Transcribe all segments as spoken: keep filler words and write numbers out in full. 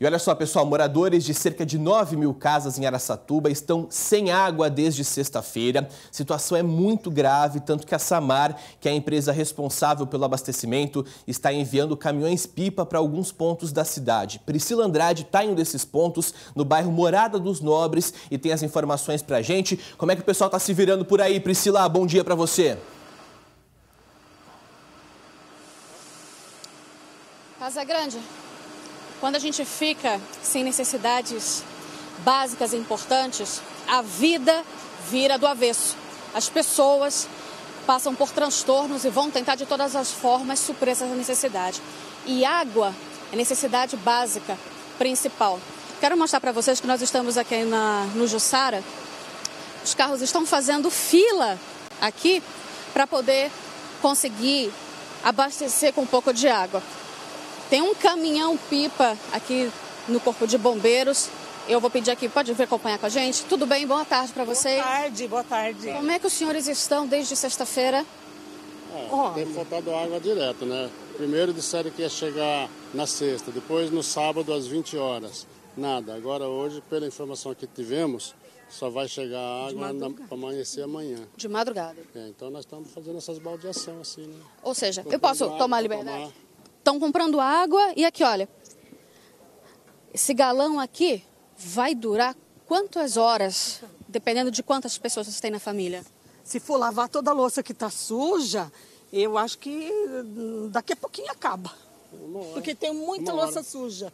E olha só, pessoal, moradores de cerca de nove mil casas em Araçatuba estão sem água desde sexta-feira. A situação é muito grave, tanto que a Samar, que é a empresa responsável pelo abastecimento, está enviando caminhões-pipa para alguns pontos da cidade. Priscila Andrade está em um desses pontos, no bairro Morada dos Nobres, e tem as informações para a gente. Como é que o pessoal está se virando por aí, Priscila? Bom dia para você. Casa Grande. Quando a gente fica sem necessidades básicas e importantes, a vida vira do avesso. As pessoas passam por transtornos e vão tentar de todas as formas suprir essa necessidade. E água é necessidade básica, principal. Quero mostrar para vocês que nós estamos aqui na, no Jussara. Os carros estão fazendo fila aqui para poder conseguir abastecer com um pouco de água. Tem um caminhão-pipa aqui no Corpo de Bombeiros. Eu vou pedir aqui, pode vir acompanhar com a gente? Tudo bem? Boa tarde para vocês. Boa tarde, boa tarde. Como é que os senhores estão desde sexta-feira? É, oh. Tem faltado água direto, né? Primeiro disseram que ia chegar na sexta, depois no sábado às vinte horas. Nada. Agora hoje, pela informação que tivemos, só vai chegar a água para amanhecer amanhã. De madrugada. É, então nós estamos fazendo essas baldeação assim, né? Ou seja, eu posso água, tomar liberdade? Tomar... Estão comprando água e aqui, olha, esse galão aqui vai durar quantas horas, dependendo de quantas pessoas você tem na família? Se for lavar toda a louça que está suja, eu acho que daqui a pouquinho acaba, porque tem muita louça suja.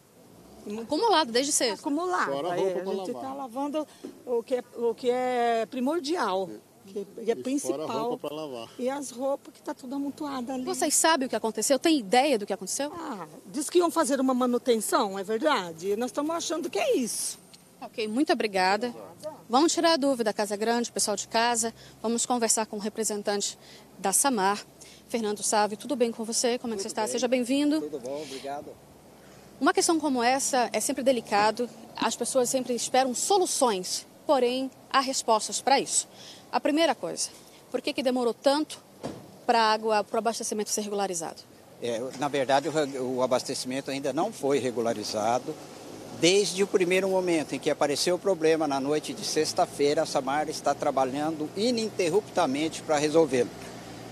Acumulado desde sexta. Acumulado, a gente está lavando o que é, o que é primordial. Que é principal. E fora a roupa para lavar. E as roupas que está tudo amontoada ali. Vocês sabem o que aconteceu? Tem ideia do que aconteceu? Ah, diz que iam fazer uma manutenção, é verdade? E nós estamos achando que é isso. Ok, muito obrigada. Vamos tirar a dúvida, Casa Grande, pessoal de casa. Vamos conversar com o representante da Samar, Fernando Sabe. Tudo bem com você? Como é que você está? Seja bem-vindo. Tudo bom, obrigado. Uma questão como essa é sempre delicado. As pessoas sempre esperam soluções, porém há respostas para isso. A primeira coisa, por que que demorou tanto para a água, para o abastecimento ser regularizado? É, na verdade, o, o abastecimento ainda não foi regularizado desde o primeiro momento em que apareceu o problema. Na noite de sexta-feira, a Samar está trabalhando ininterruptamente para resolvê-lo.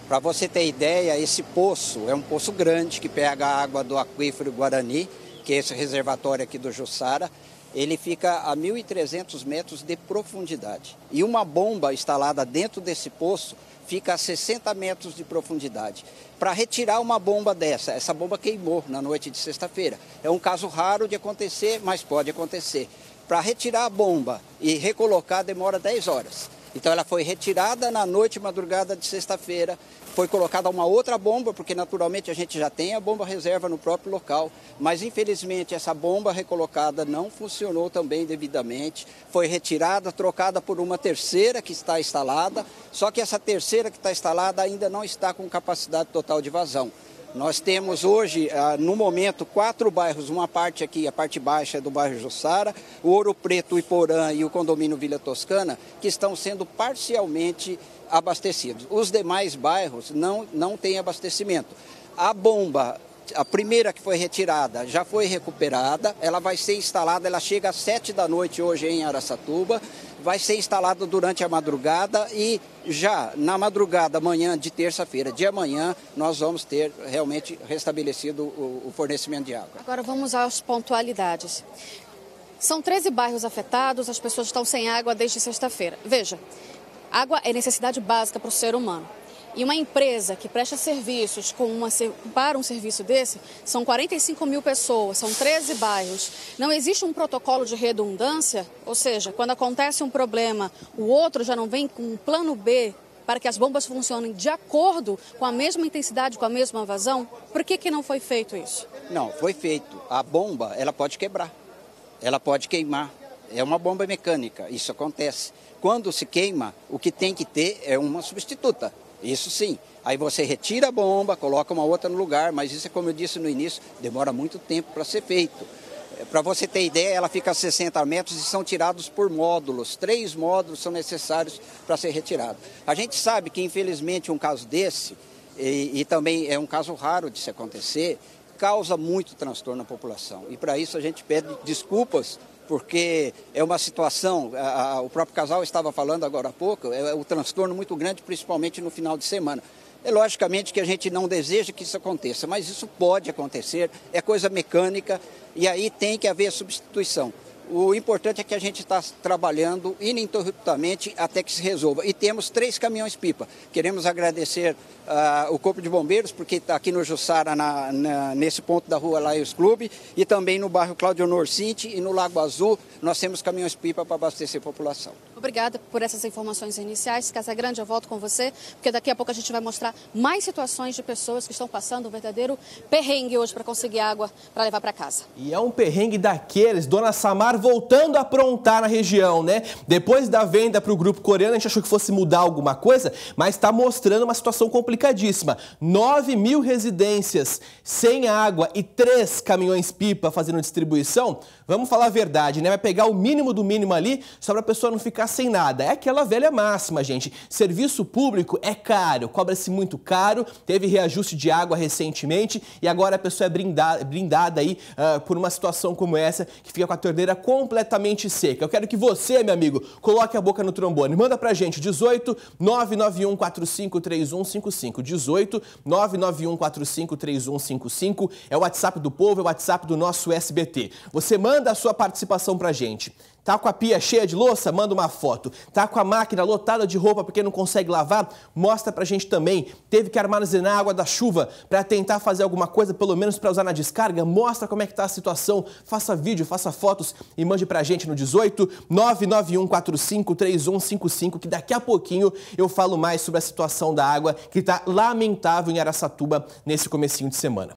Para você ter ideia, esse poço é um poço grande que pega a água do aquífero Guarani, que é esse reservatório aqui do Jussara. Ele fica a mil e trezentos metros de profundidade. E uma bomba instalada dentro desse poço fica a sessenta metros de profundidade. Para retirar uma bomba dessa, essa bomba queimou na noite de sexta-feira. É um caso raro de acontecer, mas pode acontecer. Para retirar a bomba e recolocar demora dez horas. Então ela foi retirada na noite e madrugada de sexta-feira, foi colocada uma outra bomba, porque naturalmente a gente já tem a bomba reserva no próprio local, mas infelizmente essa bomba recolocada não funcionou também devidamente, foi retirada, trocada por uma terceira que está instalada, só que essa terceira que está instalada ainda não está com capacidade total de vazão. Nós temos hoje, no momento, quatro bairros, uma parte aqui, a parte baixa do bairro Jussara, o Ouro Preto, o Iporã e o condomínio Vila Toscana, que estão sendo parcialmente abastecidos. Os demais bairros não, não têm abastecimento. A bomba, a primeira que foi retirada, já foi recuperada, ela vai ser instalada, ela chega às sete da noite hoje em Araçatuba, vai ser instalado durante a madrugada e já na madrugada, amanhã de terça-feira, de amanhã, nós vamos ter realmente restabelecido o, o fornecimento de água. Agora vamos às pontualidades. São treze bairros afetados, as pessoas estão sem água desde sexta-feira. Veja, água é necessidade básica para o ser humano. E uma empresa que presta serviços com uma, para um serviço desse, são quarenta e cinco mil pessoas, são treze bairros. Não existe um protocolo de redundância, ou seja, quando acontece um problema, o outro já não vem com um plano B para que as bombas funcionem de acordo com a mesma intensidade, com a mesma vazão? Por que que não foi feito isso? Não, foi feito. A bomba, ela pode quebrar, ela pode queimar. É uma bomba mecânica, isso acontece. Quando se queima, o que tem que ter é uma substituta. Isso sim. Aí você retira a bomba, coloca uma outra no lugar, mas isso, como eu disse no início, demora muito tempo para ser feito. Para você ter ideia, ela fica a sessenta metros e são tirados por módulos. Três módulos são necessários para ser retirado. A gente sabe que, infelizmente, um caso desse, e, e também é um caso raro de se acontecer, causa muito transtorno à população. E para isso a gente pede desculpas, porque é uma situação, a, a, o próprio casal estava falando agora há pouco, é um transtorno muito grande, principalmente no final de semana. É logicamente que a gente não deseja que isso aconteça, mas isso pode acontecer, é coisa mecânica e aí tem que haver substituição. O importante é que a gente está trabalhando ininterruptamente até que se resolva. E temos três caminhões-pipa. Queremos agradecer uh, o Corpo de Bombeiros, porque está aqui no Jussara, na, na, nesse ponto da rua Laios Clube, e também no bairro Cláudio Norsinte e no Lago Azul, nós temos caminhões-pipa para abastecer a população. Obrigada por essas informações iniciais. Casa Grande, eu volto com você, porque daqui a pouco a gente vai mostrar mais situações de pessoas que estão passando um verdadeiro perrengue hoje para conseguir água para levar para casa. E é um perrengue daqueles, dona Samar, voltando a aprontar na região, né? Depois da venda para o grupo coreano, a gente achou que fosse mudar alguma coisa, mas está mostrando uma situação complicadíssima. nove mil residências sem água e três caminhões-pipa fazendo distribuição. Vamos falar a verdade, né? Vai pegar o mínimo do mínimo ali, só para a pessoa não ficar sem nada. É aquela velha máxima, gente. Serviço público é caro, cobra-se muito caro, teve reajuste de água recentemente e agora a pessoa é brindada, brindada aí uh, por uma situação como essa, que fica com a torneira completamente seca. Eu quero que você, meu amigo, coloque a boca no trombone. Manda pra gente, dezoito, nove nove um, quatro cinco três um cinco cinco. dezoito, nove nove um, quatro cinco três um cinco cinco. É o WhatsApp do povo, é o WhatsApp do nosso S B T. Você manda a sua participação pra gente. Tá com a pia cheia de louça? Manda uma foto. Tá com a máquina lotada de roupa porque não consegue lavar? Mostra pra gente também. Teve que armazenar a água da chuva para tentar fazer alguma coisa, pelo menos para usar na descarga? Mostra como é que tá a situação. Faça vídeo, faça fotos e mande pra gente no dezoito, nove nove um, quatro cinco três um cinco cinco, que daqui a pouquinho eu falo mais sobre a situação da água que tá lamentável em Araçatuba nesse comecinho de semana.